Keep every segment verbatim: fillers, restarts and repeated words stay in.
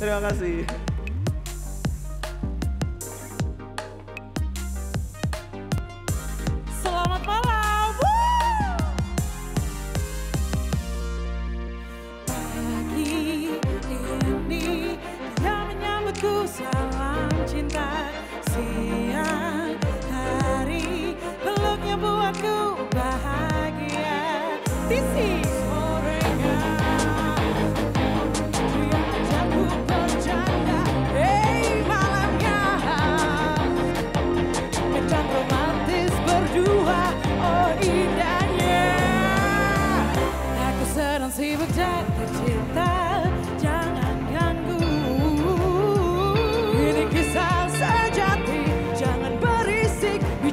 Terima kasih. Salam cinta, siang hari peluknya buatku bahagia. This is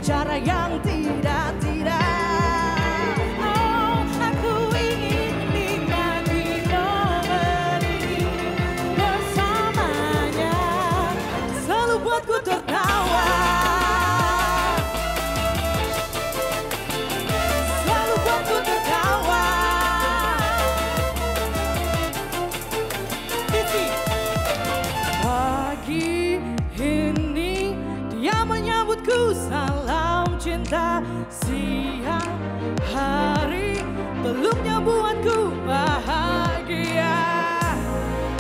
cara yang tidak tidak. Oh, aku ingin nikmati momen ini bersamanya, selalu buatku tertawa, selalu buatku tertawa. Pagi ini dia menyambutku salam cinta, siang hari peluknya buatku bahagia.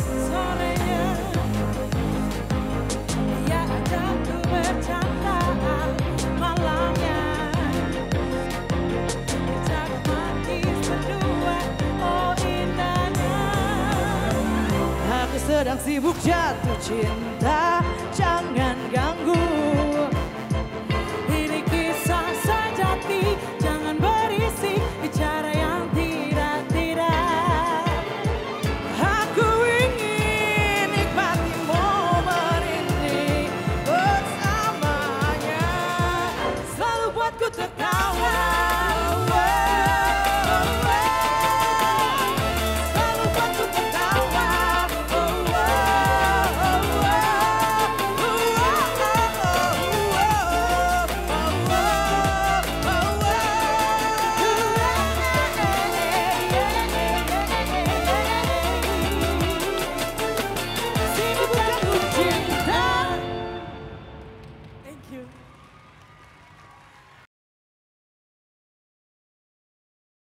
Sorenya dia ajakku bercanda, malamnya kita manis berdua. Oh indahnya, aku sedang sibuk jatuh cinta, jangan ganggu.